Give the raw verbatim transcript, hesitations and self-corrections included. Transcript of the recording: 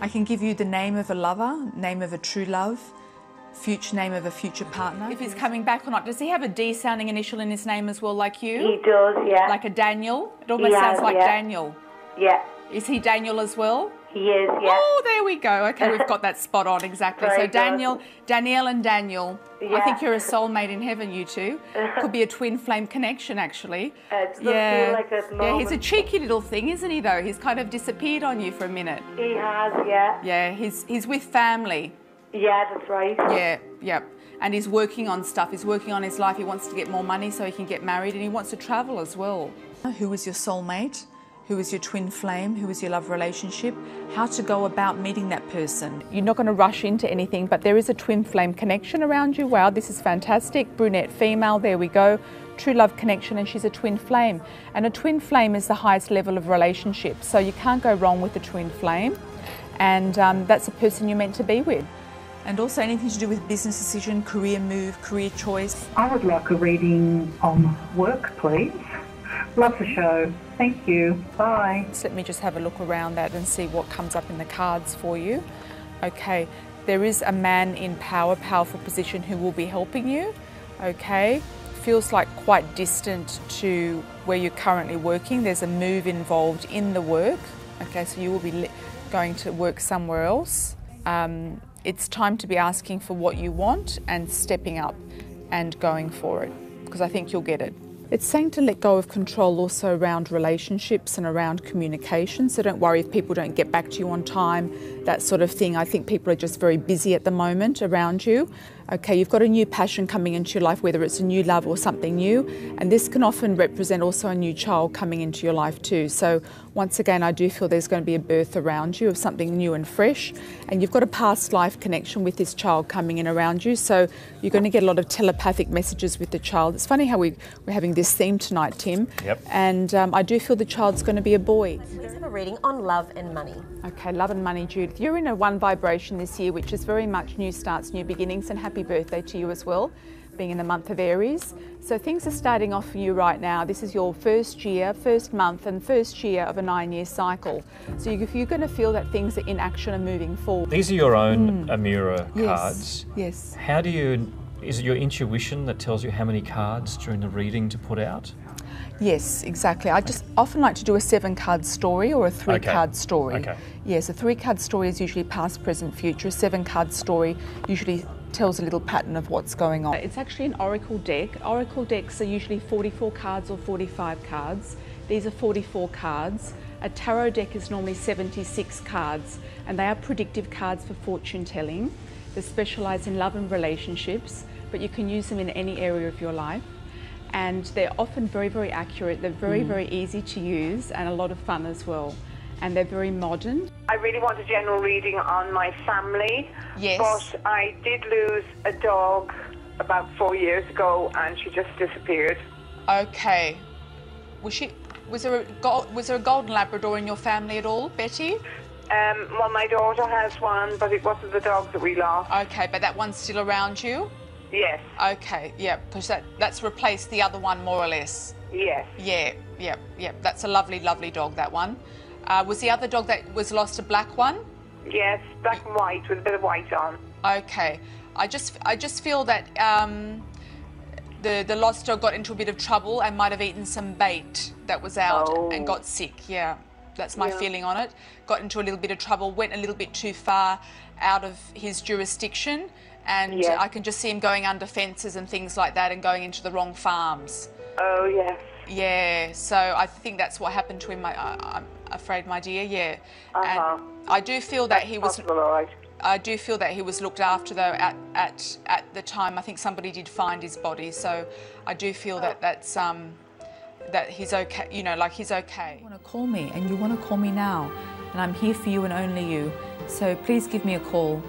I can give you the name of a lover, name of a true love, future name of a future partner. If he's coming back or not. Does he have a D sounding initial in his name as well, like you? He does, yeah. Like a Daniel? It almost yeah, sounds like yeah. Daniel. Yeah. Is he Daniel as well? He is, yeah. Oh, there we go. Okay, we've got that spot on, exactly. Very so Daniel, good. Danielle and Daniel, yeah. I think you're a soulmate in heaven, you two. Could be a twin flame connection, actually. Uh, it yeah. feel like at the moment. Yeah, he's a cheeky little thing, isn't he, though? He's kind of disappeared on you for a minute. He has, yeah. Yeah, he's, he's with family. Yeah, that's right. Yeah, yeah. And he's working on stuff. He's working on his life. He wants to get more money so he can get married, and he wants to travel as well. Who was your soulmate? Who is your twin flame? Who is your love relationship? How to go about meeting that person. You're not going to rush into anything, but there is a twin flame connection around you. Wow, this is fantastic. Brunette female, there we go. True love connection, and she's a twin flame. And a twin flame is the highest level of relationship, so you can't go wrong with a twin flame. And um, that's the person you're meant to be with. And also anything to do with business decision, career move, career choice. I would like a reading on work, please. Love the show. Thank you. Bye. So let me just have a look around that and see what comes up in the cards for you. Okay, there is a man in power, powerful position who will be helping you. Okay, feels like quite distant to where you're currently working. There's a move involved in the work. Okay, so you will be going to work somewhere else. Um, it's time to be asking for what you want and stepping up and going for it, because I think you'll get it. It's saying to let go of control also around relationships and around communication, so don't worry if people don't get back to you on time, that sort of thing. I think people are just very busy at the moment around you. Okay, you've got a new passion coming into your life, whether it's a new love or something new, and this can often represent also a new child coming into your life too. So once again, I do feel there's going to be a birth around you of something new and fresh, and you've got a past life connection with this child coming in around you, so you're going to get a lot of telepathic messages with the child. It's funny how we, we're having this theme tonight, Tim. Yep. And um, I do feel the child's going to be a boy. Let's have a reading on love and money. Okay, love and money, Judith. You're in a one vibration this year, which is very much new starts, new beginnings, and happy birthday to you as well, being in the month of Aries. So things are starting off for you right now. This is your first year, first month and first year of a nine-year cycle. So if you're going to feel that things are in action and moving forward. These are your own mm. Amira yes. cards. Yes. How do you, is it your intuition that tells you how many cards during the reading to put out? Yes, exactly. I just often like to do a seven-card story or a three-card okay. story. Okay. Yes, a three-card story is usually past, present, future. A seven-card story usually tells a little pattern of what's going on. It's actually an oracle deck. Oracle decks are usually forty-four cards or forty-five cards. These are forty-four cards. A tarot deck is normally seventy-six cards, and they are predictive cards for fortune telling. They specialise in love and relationships, but you can use them in any area of your life. And they're often very, very accurate. They're very, mm. very easy to use and a lot of fun as well. And they're very modern. I really want a general reading on my family. Yes. But I did lose a dog about four years ago, and she just disappeared. Okay. Was she? Was there a gold, was there a golden Labrador in your family at all, Betty? Um, well, my daughter has one, but it wasn't the dog that we lost. Okay, but that one's still around you. Yes. Okay, yeah, because that, that's replaced the other one more or less. Yes. Yeah, yeah, yeah. That's a lovely, lovely dog, that one. Uh, was the other dog that was lost a black one? Yes, black and white with a bit of white on. Okay. I just I just feel that um, the, the lost dog got into a bit of trouble and might have eaten some bait that was out oh. and got sick, yeah. That's my yeah. feeling on it. Got into a little bit of trouble, went a little bit too far out of his jurisdiction. And yes. I can just see him going under fences and things like that and going into the wrong farms. Oh, yes. Yeah, so I think that's what happened to him, my, uh, I'm afraid, my dear, yeah. Uh-huh. And I do feel that that's he was... Possible, right. I do feel that he was looked after, though, at, at, at the time. I think somebody did find his body, so I do feel oh. that that's... Um, that he's okay, you know, like he's okay. You want to call me, and you want to call me now, and I'm here for you and only you. So please give me a call.